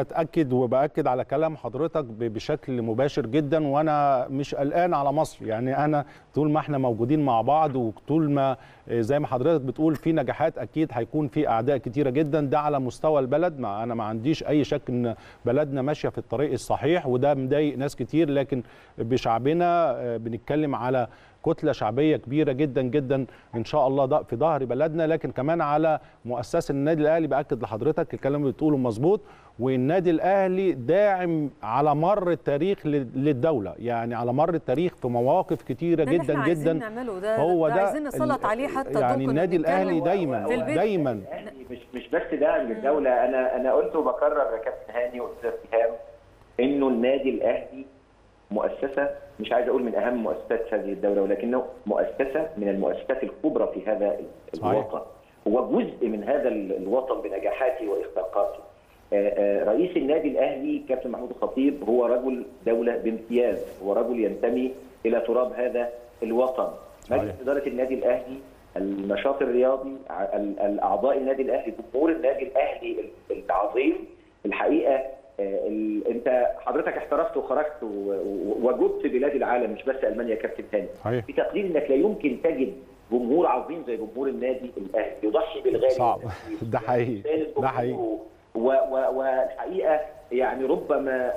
بتأكد وبأكد على كلام حضرتك بشكل مباشر جدا، وأنا مش قلقان على مصر. يعني أنا طول ما احنا موجودين مع بعض وطول ما زي ما حضرتك بتقول في نجاحات، أكيد هيكون في أعداء كتيرة جدا. ده على مستوى البلد، أنا ما عنديش أي شك إن بلدنا ماشية في الطريق الصحيح، وده مضايق ناس كتير. لكن بشعبنا بنتكلم على كتلة شعبية كبيرة جدا جدا إن شاء الله في ظهر بلدنا. لكن كمان على مؤسسة النادي الأهلي، بأكد لحضرتك الكلام اللي بتقوله مظبوط، والنادي الأهلي داعم على مر التاريخ للدولة، يعني على مر التاريخ في مواقف كتيرة جدا جدا. ده عايزين نسلط عليه حتى، يعني النادي الأهلي دايما مش بس داعم للدولة. أنا قلت وبكرر يا كابتن هاني وأستاذ إيهاب إنه النادي الأهلي مؤسسة، مش عايز أقول من أهم مؤسسات هذه الدولة، ولكنه مؤسسة من المؤسسات الكبرى في هذا الوطن، هو جزء من هذا الوطن بنجاحاته وإخفاقاته. رئيس النادي الأهلي كابتن محمود الخطيب هو رجل دولة بامتياز، هو رجل ينتمي إلى تراب هذا الوطن. مجلس إدارة النادي الأهلي، النشاط الرياضي، الأعضاء النادي الأهلي، جمهور النادي الأهلي العظيم. الحقيقة انت حضرتك احترفت وخرجت وجبت بلاد العالم، مش بس المانيا يا كابتن تاني، في تقدير انك لا يمكن تجد جمهور عظيم زي جمهور النادي الاهلي يضحي بالغالي. صعب، ده حقيقي، ده حقيقي. والحقيقه يعني ربما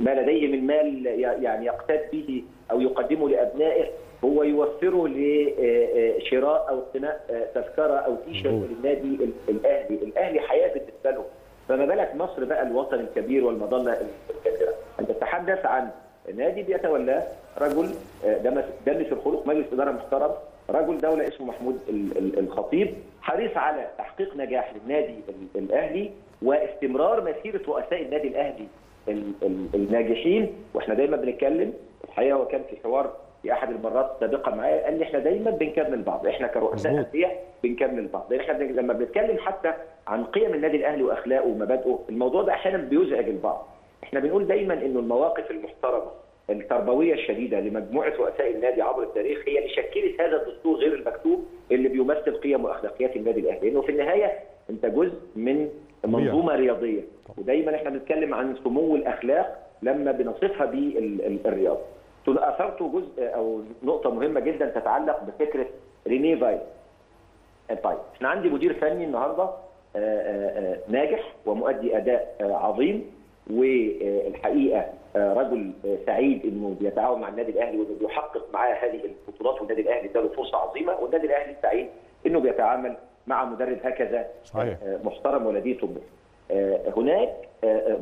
ما لديه من مال يعني يقتات به او يقدمه لابنائه هو يوفره لشراء او اقتناء تذكره او تيشرت للنادي الاهلي. الاهلي حياه بالنسبه له، فما بالك مصر بقى الوطن الكبير والمظله الكبيره. انت تتحدث عن نادي بيتولاه رجل دمس الخلق، مجلس اداره محترم، رجل دوله اسمه محمود الخطيب، حريص على تحقيق نجاح للنادي الاهلي واستمرار مسيره رؤساء النادي الاهلي الناجحين. واحنا دايما بنتكلم الحقيقه، وكان في حوار في احد المرات السابقه معايا قال لي احنا دايما بنكمل بعض، احنا كرؤساء انديه بنكمل بعض، احنا لما بنتكلم حتى عن قيم النادي الاهلي واخلاقه ومبادئه، الموضوع ده احيانا بيزعج البعض. احنا بنقول دايما انه المواقف المحترمه التربويه الشديده لمجموعه رؤساء النادي عبر التاريخ هي اللي شكلت هذا الدستور غير المكتوب اللي بيمثل قيم واخلاقيات النادي الاهلي، لانه في النهايه انت جزء من منظومه رياضيه، ودايما احنا بنتكلم عن سمو الاخلاق لما بنصفها بالرياضه. أثرت جزء أو نقطة مهمة جدا تتعلق بفكرة رينيه فايلر. طيب احنا عندي مدير فني النهارده ناجح ومؤدي أداء عظيم، والحقيقة رجل سعيد إنه بيتعاون مع النادي الأهلي وإنه بيحقق معاه هذه البطولات، والنادي الأهلي اداله فرصة عظيمة، والنادي الأهلي سعيد إنه بيتعامل مع مدرب هكذا محترم ولديه طموح. هناك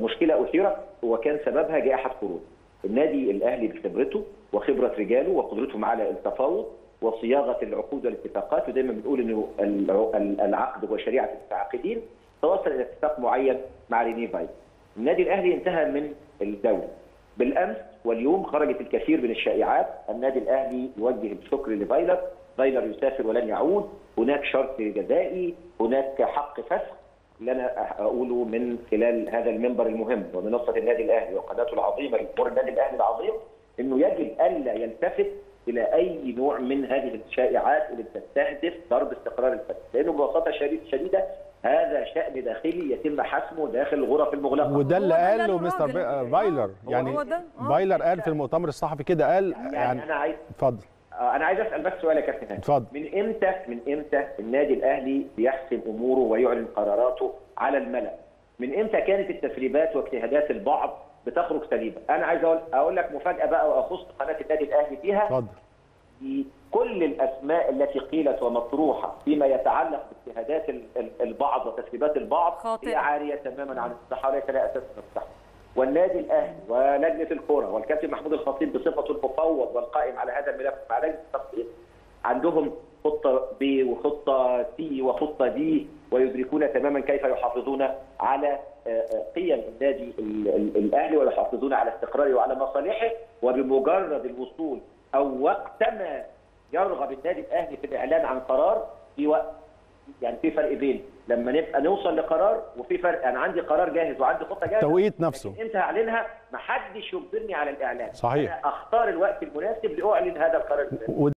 مشكلة أثيرت وكان سببها جائحة كورونا. النادي الاهلي بخبرته وخبره رجاله وقدرتهم على التفاوض وصياغه العقود والاتفاقات، ودايما بنقول انه العقد هو شريعه المتعاقدين، تواصل الى اتفاق معين مع رينيه فايلر. النادي الاهلي انتهى من الدوري. بالامس واليوم خرجت الكثير من الشائعات، النادي الاهلي يوجه الشكر لفايلر، فايلر يسافر ولن يعود، هناك شرط جزائي، هناك حق فسخ. اللي انا اقوله من خلال هذا المنبر المهم ومنصه النادي الاهلي وقناته العظيمه لجمهور النادي الاهلي العظيم، انه يجب الا يلتفت الى اي نوع من هذه الشائعات اللي بتستهدف ضرب استقرار الفريق، لانه ببساطه شديده هذا شأن داخلي يتم حسمه داخل الغرف المغلقه. وده اللي قاله مستر فايلر، يعني فايلر قال في المؤتمر الصحفي كده، قال يعني انا عايز اتفضل، أنا عايز أسأل بس سؤال يا كابتن هاني. اتفضل. من إمتى النادي الأهلي بيحسم أموره ويعلن قراراته على الملأ؟ من إمتى كانت التسريبات واجتهادات البعض بتخرج سليمة؟ أنا عايز أقول لك مفاجأة بقى وأخص قناة النادي الأهلي فيها. اتفضل. كل الأسماء التي قيلت ومطروحة فيما يتعلق باجتهادات البعض وتسريبات البعض خاطئة، هي عارية تماما عن الصحة وليس لها أساس من الصحة. والنادي الاهلي ولجنه الكوره والكابتن محمود الخطيب بصفته المفوض والقائم على هذا الملف مع لجنه التخطيط عندهم خطه ب وخطه سي وخطه دي، ويدركون تماما كيف يحافظون على قيم النادي الاهلي ويحافظون على استقراره وعلى مصالحه. وبمجرد الوصول او وقتما يرغب النادي الاهلي في الاعلان عن قرار، في وقت يعني في فرق بين لما نبقى نوصل لقرار وفي فرق، انا عندي قرار جاهز وعندي خطه جاهزه، التوقيت نفسه انت هعلنها، محدش يجبرني على الاعلان. صحيح. انا اختار الوقت المناسب لاعلن هذا القرار المناسب.